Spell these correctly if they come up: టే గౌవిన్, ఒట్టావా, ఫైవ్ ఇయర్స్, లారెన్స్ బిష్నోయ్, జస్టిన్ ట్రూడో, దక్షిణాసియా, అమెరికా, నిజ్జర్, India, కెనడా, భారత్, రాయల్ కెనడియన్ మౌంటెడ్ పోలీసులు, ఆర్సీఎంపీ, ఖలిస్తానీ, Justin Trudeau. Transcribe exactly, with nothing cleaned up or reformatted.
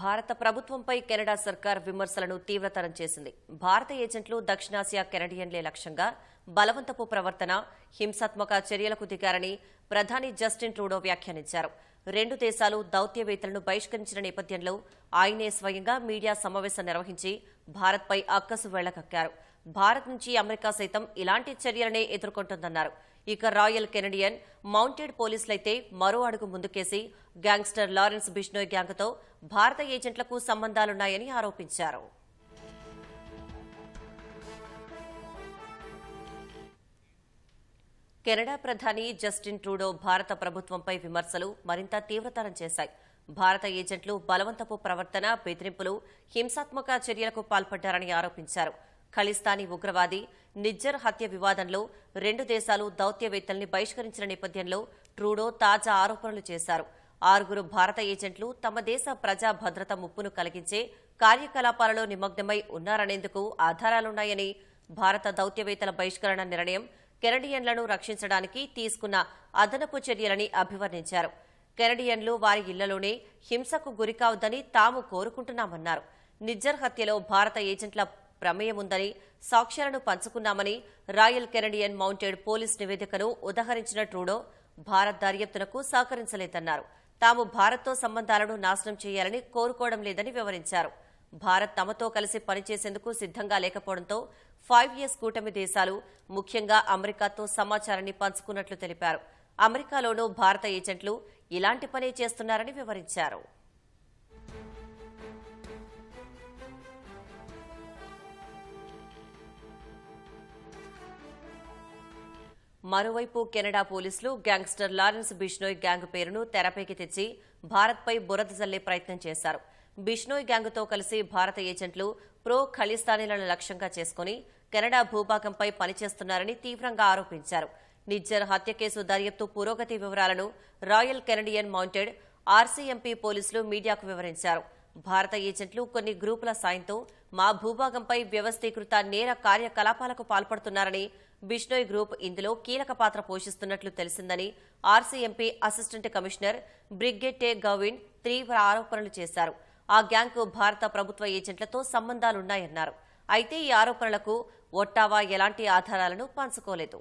భారత ప్రభుత్వంపై కెనడా సర్కార్ విమర్శలను తీవ్రతరం చేసింది. భారత ఏజెంట్లు దక్షిణాసియా కెనడియన్లే లక్ష్యంగా బలవంతపు ప్రవర్తన, హింసాత్మక చర్యలకు దిగారని ప్రధాని జస్టిన్ ట్రూడో వ్యాఖ్యానించారు. రెండు దేశాలు దౌత్యవేత్తలను బహిష్కరించిన నేపథ్యంలో ఆయనే స్వయంగా మీడియా సమావేశం నిర్వహించి భారత్పై అక్కసు వెళ్లకక్కారు. భారత్ నుంచి అమెరికా సైతం ఇలాంటి చర్యలనే ఎదుర్కొంటుందన్నారు. ఇక రాయల్ కెనడియన్ మౌంటెడ్ పోలీసులైతే మరో అడుగు ముందుకేసి గ్యాంగ్స్టర్ లారెన్స్ బిష్నోయ్ గ్యాంగ్తో భారత ఏజెంట్లకు సంబంధాలున్నాయని ఆరోపించారు. కెనడా ప్రధాని జస్టిన్ ట్రూడో భారత ప్రభుత్వంపై విమర్శలు మరింత తీవ్రతరం చేశాయి. భారత ఏజెంట్లు బలవంతపు ప్రవర్తన, బెదిరింపులు, హింసాత్మక చర్యలకు పాల్పడ్డారని ఆరోపించారు. ఖలిస్తానీ ఉగ్రవాది నిజ్జర్ హత్య వివాదంలో రెండు దేశాలు దౌత్యవేత్తల్ని బహిష్కరించిన నేపథ్యంలో ట్రూడో తాజా ఆరోపణలు చేశారు. ఆరుగురు భారత ఏజెంట్లు తమ దేశ ప్రజా భద్రత ముప్పును కలిగించే కార్యకలాపాలలో నిమగ్నమై ఉన్నారనేందుకు ఆధారాలున్నాయని, భారత దౌత్యవేత్తల బహిష్కరణ నిర్ణయం కెనడియన్లను రక్షించడానికి తీసుకున్న అదనపు చర్యలని అభివర్ణించారు. కెనడియన్లు వారి ఇళ్లలోనే హింసకు గురికావద్దని తాము కోరుకుంటున్నామన్నారు. నిజ్జర్ హత్యలో భారత ఏజెంట్ల ప్రమేయముందని సాక్ష్యాలను పంచుకున్నామని రాయల్ కెనడియన్ మౌంటెడ్ పోలీస్ నివేదికను ఉదహరించిన ట్రూడో భారత్ దర్యాప్తునకు సహకరించలేదన్నారు. తాము భారత్తో సంబంధాలను నాశనం చేయాలని కోరుకోవడం లేదని వివరించారు. భారత్ తమతో కలిసి పనిచేసేందుకు సిద్ధంగా లేకపోవడంతో ఫైవ్ ఇయర్స్ కూటమి దేశాలు ముఖ్యంగా అమెరికాతో సమాచారాన్ని పంచుకున్నట్లు తెలిపారు. అమెరికాలోనూ భారత ఏజెంట్లు ఇలాంటి పనే చేస్తున్నారని వివరించారు. మరోవైపు కెనడా పోలీసులు గ్యాంగ్స్టర్ లారెన్స్ బిష్నోయ్ గ్యాంగ్ పేరును తెరపైకి తెచ్చి భారత్పై బురద జల్లే ప్రయత్నం చేశారు. బిష్నోయ్ గ్యాంగ్తో కలిసి భారత ఏజెంట్లు ప్రో ఖలిస్తానీలను లక్ష్యంగా చేసుకుని కెనడా భూభాగంపై పనిచేస్తున్నారని తీవ్రంగా ఆరోపించారు. నిజ్జర్ హత్య కేసు దర్యాప్తు పురోగతి వివరాలను రాయల్ కెనడియన్ మౌంటెడ్ ఆర్సీఎంపీ పోలీసులు మీడియాకు వివరించారు. భారత ఏజెంట్లు కొన్ని గ్రూపుల సాయంతో మా భూభాగంపై వ్యవస్థీకృత నేర కార్యకలాపాలకు పాల్పడుతున్నారని, బిష్నోయ్ గ్రూప్ ఇందులో కీలక పాత్ర పోషిస్తున్నట్లు తెలిసిందని ఆర్సీఎంపీ అసిస్టెంట్ కమిషనర్ బ్రిగేడ్ టే గౌవిన్ తీవ్ర ఆరోపణలు చేశారు. ఆ గ్యాంగ్కు భారత ప్రభుత్వ ఏజెంట్లతో సంబంధాలున్నాయన్నారు. అయితే ఈ ఆరోపణలకు ఒట్టావా ఎలాంటి ఆధారాలను పంచుకోలేదు.